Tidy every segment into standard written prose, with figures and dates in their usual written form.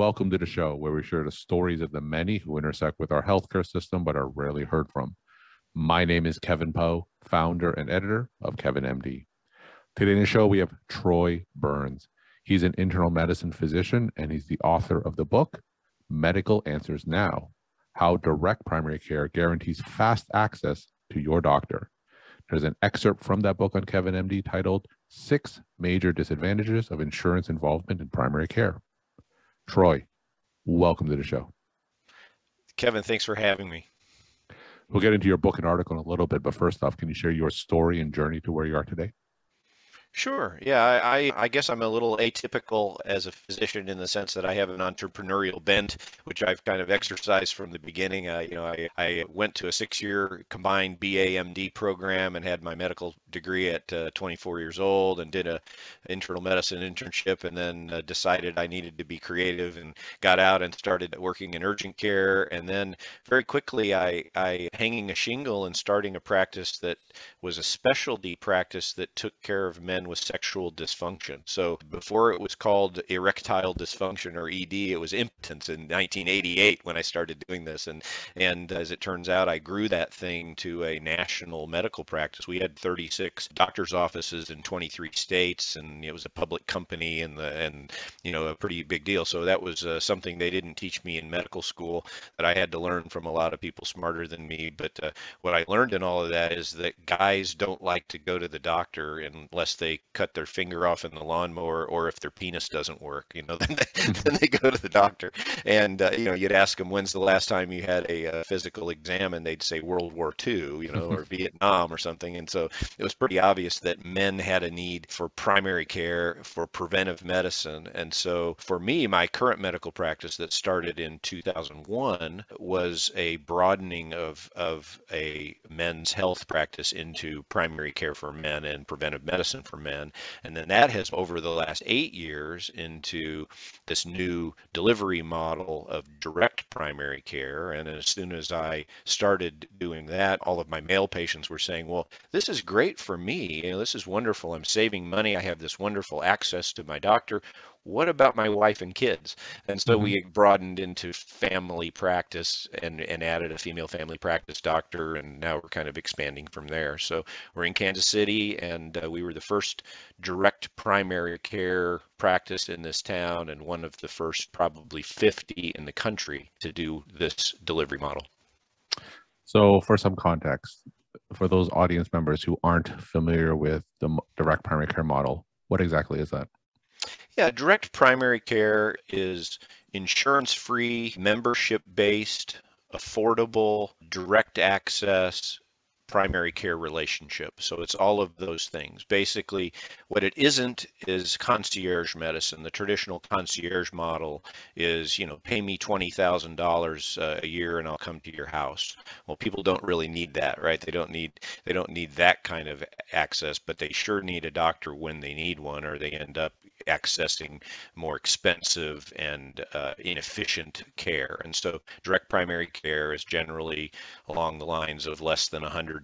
Welcome to the show where we share the stories of the many who intersect with our healthcare system but are rarely heard from. My name is Kevin Pho, founder and editor of KevinMD. Today in the show, we have Troy Burns. He's an internal medicine physician and he's the author of the book, Medical Answers Now, How Direct Primary Care Guarantees Fast Access to Your Doctor. There's an excerpt from that book on KevinMD titled, 6 Major Disadvantages of Insurance Involvement in Primary Care. Troy, welcome to the show. Kevin, thanks for having me. We'll get into your book and article in a little bit, but first off, can you share your story and journey to where you are today? Sure. Yeah, I guess I'm a little atypical as a physician in the sense that I have an entrepreneurial bent, which I've kind of exercised from the beginning. I went to a 6-year combined BAMD program and had my medical degree at 24 years old and did an internal medicine internship and then decided I needed to be creative and got out and started working in urgent care. And then very quickly, I hanging a shingle and starting a practice that was a specialty practice that took care of men with sexual dysfunction. So before it was called erectile dysfunction or ED, it was impotence in 1988 when I started doing this. And as it turns out, I grew that thing to a national medical practice. We had 36 doctor's offices in 23 states, and it was a public company and you know, a pretty big deal. So that was something they didn't teach me in medical school that I had to learn from a lot of people smarter than me. But what I learned in all of that is that guys don't like to go to the doctor unless they cut their finger off in the lawnmower, or if their penis doesn't work, you know, then they go to the doctor. And you know, you'd ask them, when's the last time you had a physical exam? And they'd say World War II, you know, or Vietnam or something. And so it was pretty obvious that men had a need for primary care, for preventive medicine. And so for me, my current medical practice that started in 2001 was a broadening of a men's health practice into primary care for men and preventive medicine for men. And then that has over the last 8 years into this new delivery model of direct primary care. And as soon as I started doing that, all of my male patients were saying, well, this is great for me. You know, this is wonderful. I'm saving money. I have this wonderful access to my doctor. What about my wife and kids? And so we broadened into family practice and added a female family practice doctor, and now we're kind of expanding from there. So we're in Kansas City, and we were the first direct primary care practice in this town and one of the first probably 50 in the country to do this delivery model. So for some context, for those audience members who aren't familiar with the direct primary care model, what exactly is that? Yeah, direct primary care is insurance-free, membership-based, affordable, direct access, primary care relationship. So it's all of those things. Basically, what it isn't is concierge medicine. The traditional concierge model is, you know, pay me $20,000 a year and I'll come to your house. Well, people don't really need that, right? They don't need that kind of access, but they sure need a doctor when they need one, or they end up accessing more expensive and inefficient care. And so direct primary care is generally along the lines of less than $100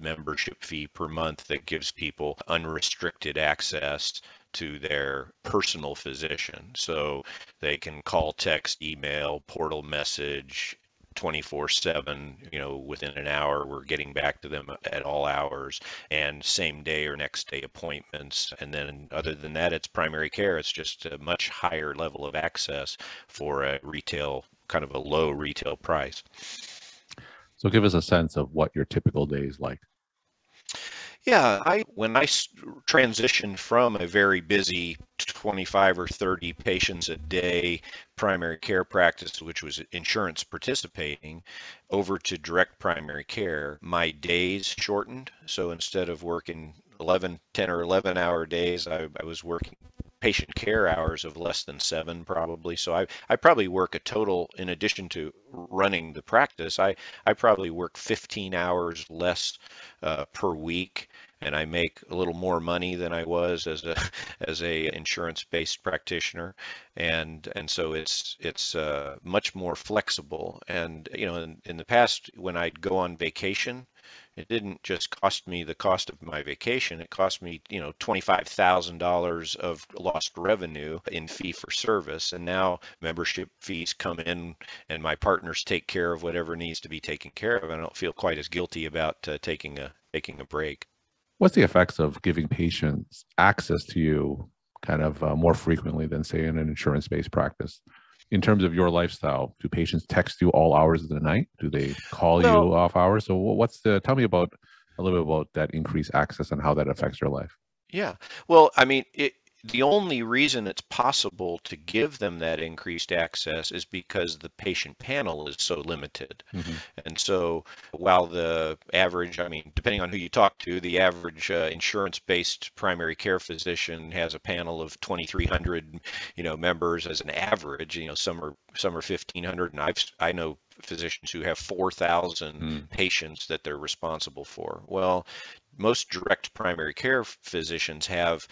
membership fee per month that gives people unrestricted access to their personal physician. So they can call, text, email, portal message, 24/7, you know, within an hour, we're getting back to them at all hours, and same day or next day appointments. And then other than that, it's primary care. It's just a much higher level of access for a retail, kind of a low retail price. So give us a sense of what your typical day is like. Yeah, when I transitioned from a very busy 25 or 30 patients a day primary care practice, which was insurance participating, over to direct primary care, my days shortened. So instead of working 10 or 11 hour days, I was working patient care hours of less than 7 probably. So I probably work a total, in addition to running the practice, I probably work 15 hours less per week, and I make a little more money than I was as a insurance-based practitioner, and so it's much more flexible. And you know, in the past when I'd go on vacation, It didn't just cost me the cost of my vacation. It cost me, you know, $25,000 of lost revenue in fee for service. And now membership fees come in and my partners take care of whatever needs to be taken care of. I don't feel quite as guilty about taking a break. What's the effects of giving patients access to you kind of more frequently than, say, in an insurance-based practice? In terms of your lifestyle, do patients text you all hours of the night? Do they call you off hours? So tell me about a little bit about that increased access and how that affects your life. Yeah. Well, I mean, the only reason it's possible to give them that increased access is because the patient panel is so limited. Mm-hmm. And so while the average, I mean, depending on who you talk to, the average insurance-based primary care physician has a panel of 2,300, you know, members as an average. You know, some are 1,500, and I know physicians who have 4,000 patients that they're responsible for. Well, most direct primary care physicians have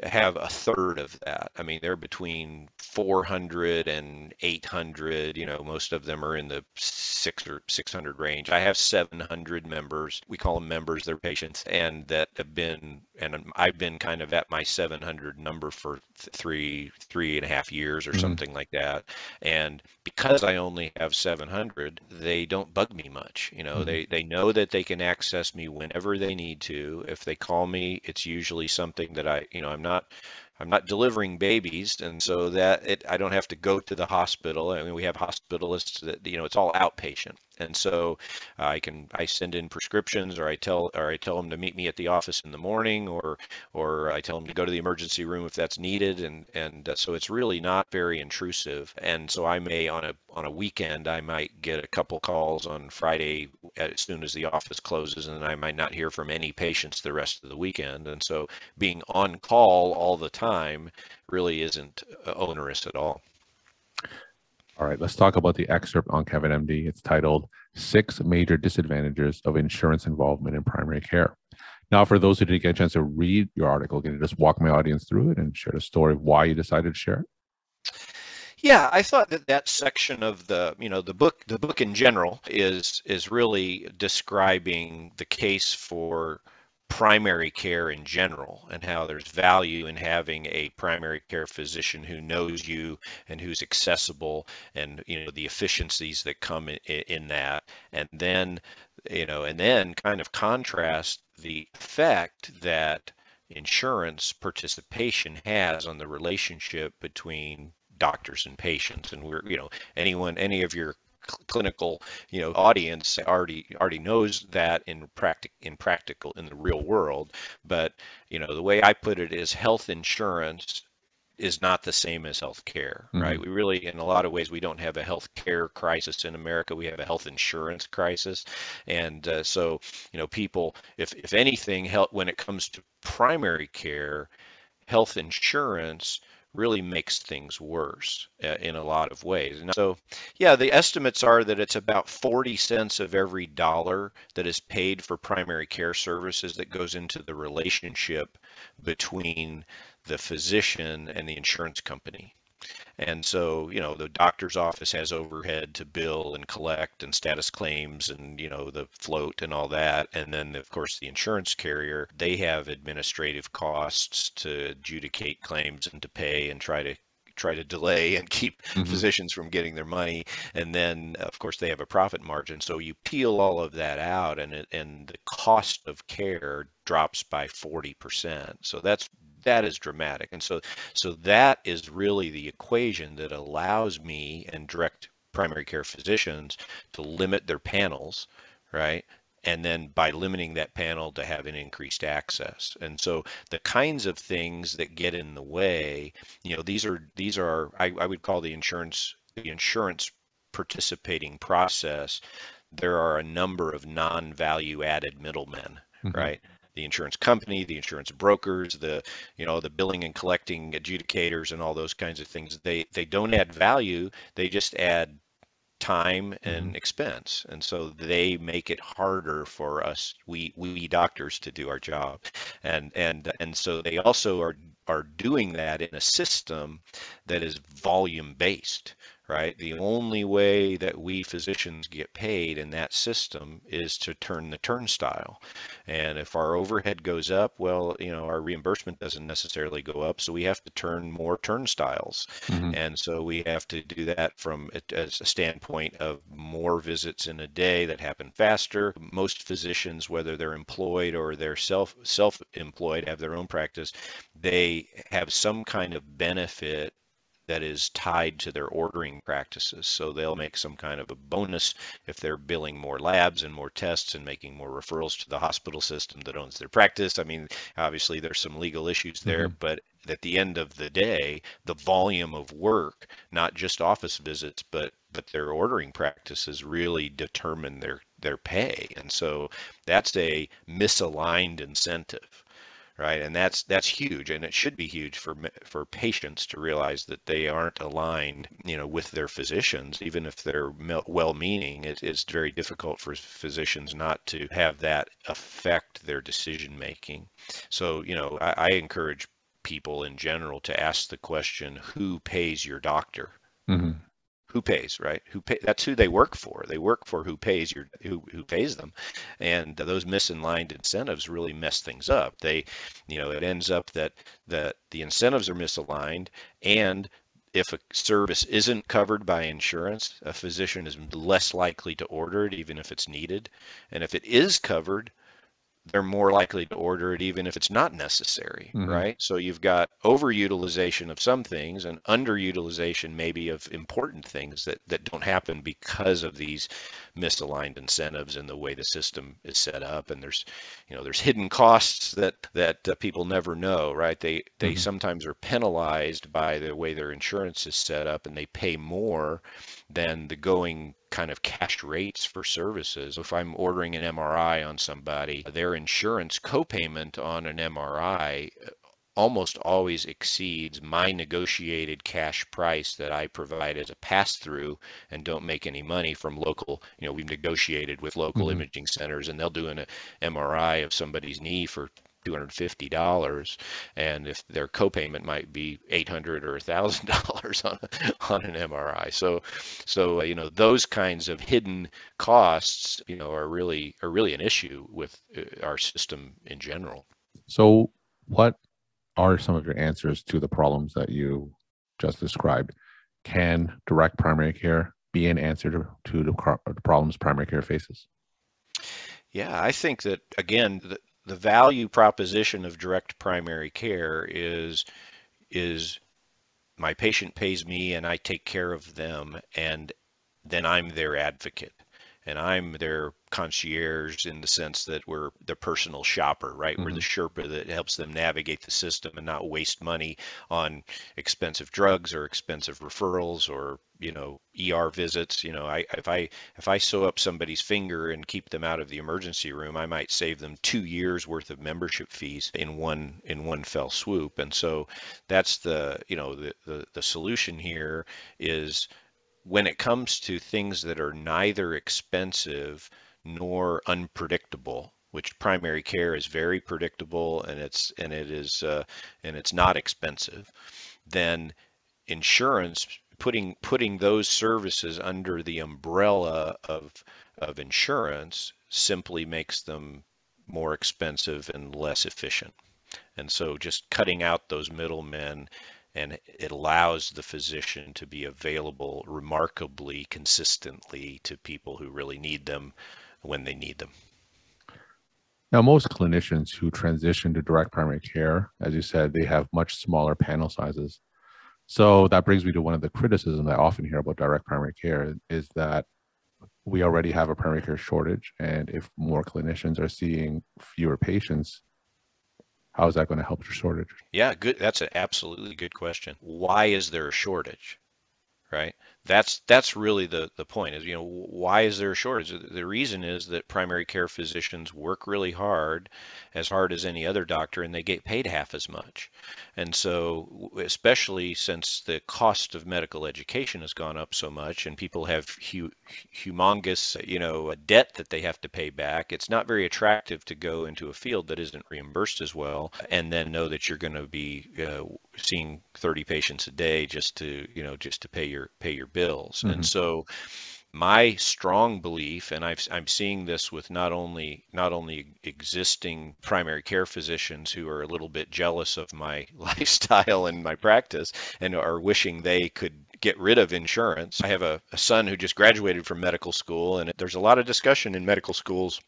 a third of that. I mean, they're between 400 and 800. You know, most of them are in the 600 range. I have 700 members. We call them members, they're patients, and that have been, and I've been kind of at my 700 number for three and a half years or something like that. And because I only have 700, they don't bug me much. You know, they know that they can access me whenever they need to. If they call me, it's usually something that I'm not delivering babies, and so that I don't have to go to the hospital. I mean, we have hospitalists that, you know, it's all outpatient, and so I send in prescriptions, or I tell them to meet me at the office in the morning, or I tell them to go to the emergency room if that's needed, and so it's really not very intrusive. And so I may on a weekend I might get a couple calls on Friday as soon as the office closes, and I might not hear from any patients the rest of the weekend, and so being on call all the time really isn't onerous at all. All right, let's talk about the excerpt on KevinMD. It's titled, Six Major Disadvantages of Insurance Involvement in Primary Care. Now, for those who didn't get a chance to read your article, can you just walk my audience through it and share the story of why you decided to share it? Yeah, I thought that section of the book in general is really describing the case for primary care in general, and how there's value in having a primary care physician who knows you and who's accessible, and, you know, the efficiencies that come in that. And then, you know, and then kind of contrast the effect that insurance participation has on the relationship between doctors and patients. And we're, you know, any of your clinical, you know, audience already knows that in the real world. But, you know, the way I put it is, health insurance is not the same as health care, right? We really, in a lot of ways, we don't have a health care crisis in America. We have a health insurance crisis. And so, you know, people, if anything, when it comes to primary care, health insurance really makes things worse in a lot of ways. And so, yeah, the estimates are that it's about 40 cents of every dollar that is paid for primary care services that goes into the relationship between the physician and the insurance company. And so, you know, the doctor's office has overhead to bill and collect and status claims and, you know, the float and all that. And then, of course, the insurance carrier, they have administrative costs to adjudicate claims and to pay and try to delay and keep physicians from getting their money. And then, of course, they have a profit margin. So you peel all of that out, and the cost of care drops by 40%. So that is dramatic. And so that is really the equation that allows me and direct primary care physicians to limit their panels, right? And then by limiting that panel, to have an increased access. And so the kinds of things that get in the way, you know, these are I would call the insurance participating process. There are a number of non-value added middlemen, right? The insurance company, the insurance brokers, the billing and collecting adjudicators, and all those kinds of things. They don't add value, they just add time and expense. And so they make it harder for us, we doctors, to do our job. And so they also are doing that in a system that is volume based, right? The only way that we physicians get paid in that system is to turn the turnstile. And if our overhead goes up, well, you know, our reimbursement doesn't necessarily go up, so we have to turn more turnstiles. Mm-hmm. And so we have to do that from as a standpoint of more visits in a day that happen faster. Most physicians, whether they're employed or they're self-employed, have their own practice, they have some kind of benefit that is tied to their ordering practices. So they'll make some kind of a bonus if they're billing more labs and more tests and making more referrals to the hospital system that owns their practice. I mean, obviously there's some legal issues there, mm-hmm. but at the end of the day, the volume of work, not just office visits, but their ordering practices really determine their pay. And so that's a misaligned incentive. Right, and that's huge, and it should be huge for patients to realize that they aren't aligned, you know, with their physicians. Even if they're well-meaning, it's very difficult for physicians not to have that affect their decision making. So, you know, I encourage people in general to ask the question, who pays your doctor? Mm-hmm. Who pays, right? That's who they work for. They work for who pays them, and those misaligned incentives really mess things up. They, you know, it ends up that the incentives are misaligned, and if a service isn't covered by insurance, a physician is less likely to order it, even if it's needed, and if it is covered, they're more likely to order it even if it's not necessary, mm-hmm. right? So you've got overutilization of some things and underutilization maybe of important things that don't happen because of these misaligned incentives and the way the system is set up. And there's, you know, there's hidden costs that people never know, right? They mm-hmm. sometimes are penalized by the way their insurance is set up, and they pay more than the going kind of cash rates for services. If I'm ordering an MRI on somebody, their insurance copayment on an MRI almost always exceeds my negotiated cash price that I provide as a pass-through and don't make any money from local, you know, we've negotiated with local mm-hmm. imaging centers, and they'll do an MRI of somebody's knee for $250, and if their copayment might be $800 or $1,000 on an MRI. So you know, those kinds of hidden costs, you know, are really an issue with our system in general. So, what are some of your answers to the problems that you just described? Can direct primary care be an answer to the problems primary care faces? Yeah, I think that, again, the value proposition of direct primary care is my patient pays me and I take care of them, and then I'm their advocate and I'm their concierge, in the sense that we're the personal shopper, right? Mm-hmm. We're the Sherpa that helps them navigate the system and not waste money on expensive drugs or expensive referrals or, you know, ER visits. You know, if I sew up somebody's finger and keep them out of the emergency room, I might save them 2 years worth of membership fees in one fell swoop. And so that's the, you know, the solution here is, when it comes to things that are neither expensive nor unpredictable, which primary care is very predictable and it's not expensive, then insurance, putting those services under the umbrella of insurance simply makes them more expensive and less efficient. And so just cutting out those middlemen, and it allows the physician to be available remarkably consistently to people who really need them when they need them. Now, most clinicians who transition to direct primary care, as you said, they have much smaller panel sizes. So that brings me to one of the criticisms I often hear about direct primary care, is that we already have a primary care shortage. And if more clinicians are seeing fewer patients, how is that going to help your shortage? Yeah, good. That's an absolutely good question. Why is there a shortage, right? That's really the point is, you know, why is there a shortage? The reason is that primary care physicians work really hard as any other doctor, and they get paid half as much. And so, especially since the cost of medical education has gone up so much and people have humongous, you know, a debt that they have to pay back, it's not very attractive to go into a field that isn't reimbursed as well and then know that you're going to be seeing 30 patients a day just to, you know, just to pay your bills. Mm-hmm. And so my strong belief, and I'm seeing this with not only existing primary care physicians who are a little bit jealous of my lifestyle and my practice and are wishing they could get rid of insurance. I have a son who just graduated from medical school, and there's a lot of discussion in medical schools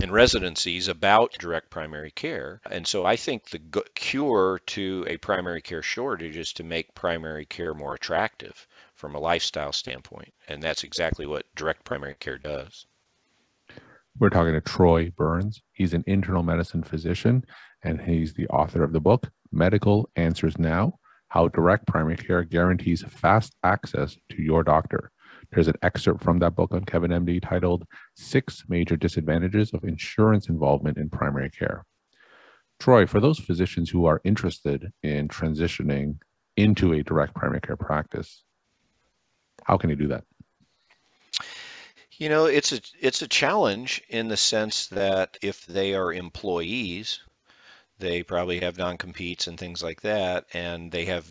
and residencies about direct primary care. And so I think the cure to a primary care shortage is to make primary care more attractive from a lifestyle standpoint. And that's exactly what direct primary care does. We're talking to Troy Burns. He's an internal medicine physician, and he's the author of the book, Medical Answers Now, How Direct Primary Care Guarantees Fast Access to Your Doctor. There's an excerpt from that book on KevinMD titled 6 Major Disadvantages of Insurance Involvement in Primary Care. Troy, for those physicians who are interested in transitioning into a direct primary care practice, how can you do that? You know, it's a challenge in the sense that if they are employees, they probably have non-competes and things like that, and they have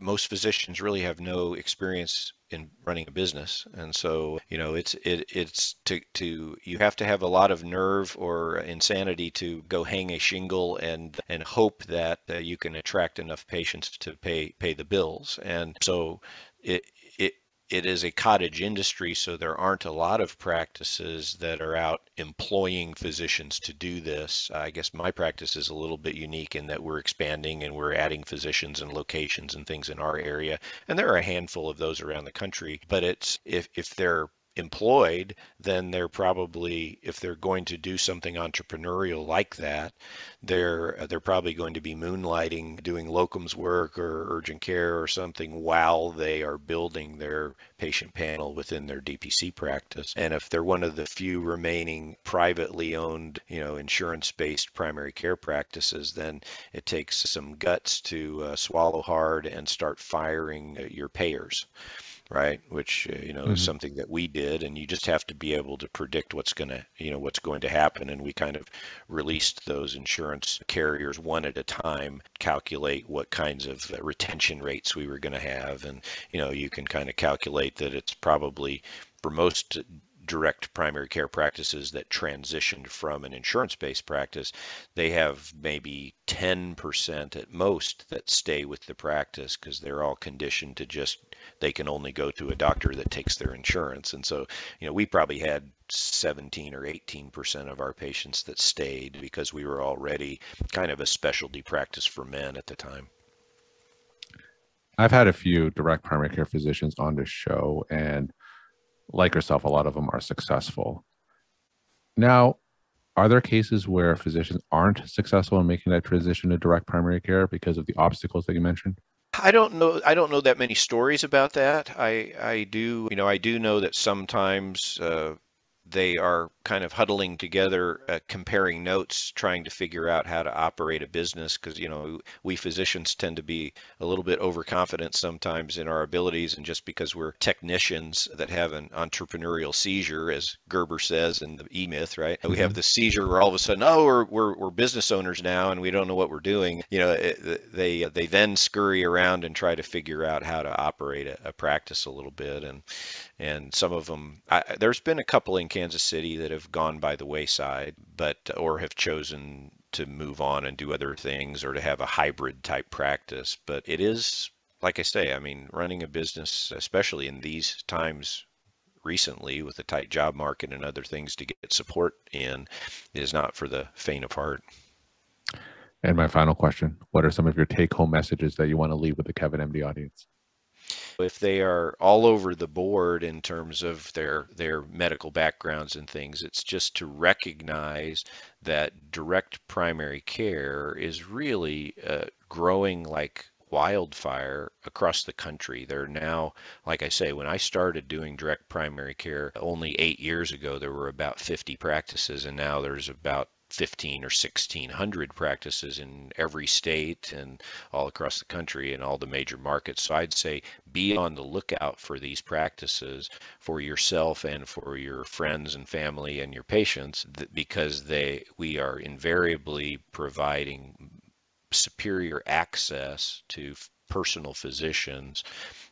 most physicians really have no experience in running a business. And so, you know, it's you have to have a lot of nerve or insanity to go hang a shingle and hope that you can attract enough patients to pay the bills. And so it is a cottage industry, so there aren't a lot of practices that are out employing physicians to do this. I guess my practice is a little bit unique in that we're expanding and we're adding physicians and locations and things in our area. And there are a handful of those around the country, but it's if they're employed, then they're probably, if they're going to do something entrepreneurial like that, they're probably going to be moonlighting, doing locums work or urgent care or something while they are building their patient panel within their DPC practice. And if they're one of the few remaining privately owned, you know, insurance-based primary care practices, then it takes some guts to swallow hard and start firing your payers. Right, which you know, mm-hmm. is something that we did, and you just have to be able to predict what's going to happen, and we kind of released those insurance carriers one at a time, calculate what kinds of retention rates we were going to have, and you know, you can kind of calculate that it's probably for most direct primary care practices that transitioned from an insurance-based practice, they have maybe 10% at most that stay with the practice because they're all conditioned to just, they can only go to a doctor that takes their insurance. And so, you know, we probably had 17 or 18% of our patients that stayed because we were already kind of a specialty practice for men at the time. I've had a few direct primary care physicians on this show, and like yourself, a lot of them are successful. Now, are there cases where physicians aren't successful in making that transition to direct primary care because of the obstacles that you mentioned? I don't know that many stories about that. I do know that sometimes they are kind of huddling together, comparing notes, trying to figure out how to operate a business, because, you know, we physicians tend to be a little bit overconfident sometimes in our abilities, and just because we're technicians that have an entrepreneurial seizure, as Gerber says in the E-myth, right? Mm-hmm. We have the seizure where all of a sudden, oh, we're business owners now and we don't know what we're doing. You know, they then scurry around and try to figure out how to operate a practice a little bit, and some of them, there's been a couple in Kansas City that have gone by the wayside, or have chosen to move on and do other things, or to have a hybrid type practice. But it is, like I say, I mean, running a business, especially in these times recently with a tight job market and other things to get support in, is not for the faint of heart. And my final question, what are some of your take-home messages that you want to leave with the KevinMD audience? If they are all over the board in terms of their medical backgrounds and things, it's just to recognize that direct primary care is really growing like wildfire across the country. They're now, like I say, when I started doing direct primary care only 8 years ago, there were about 50 practices, and now there's about 15 or 1600 practices in every state and all across the country and all the major markets. So I'd say be on the lookout for these practices for yourself and for your friends and family and your patients, because we are invariably providing superior access to personal physicians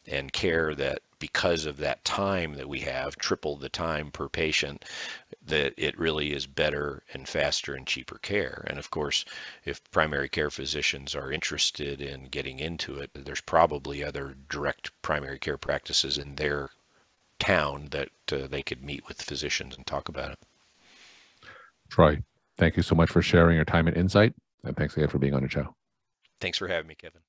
and care that, because of that time that we have, triple the time per patient, that it really is better and faster and cheaper care. And of course, if primary care physicians are interested in getting into it, there's probably other direct primary care practices in their town that they could meet with physicians and talk about it. Troy, thank you so much for sharing your time and insight. And thanks again for being on the show. Thanks for having me, Kevin.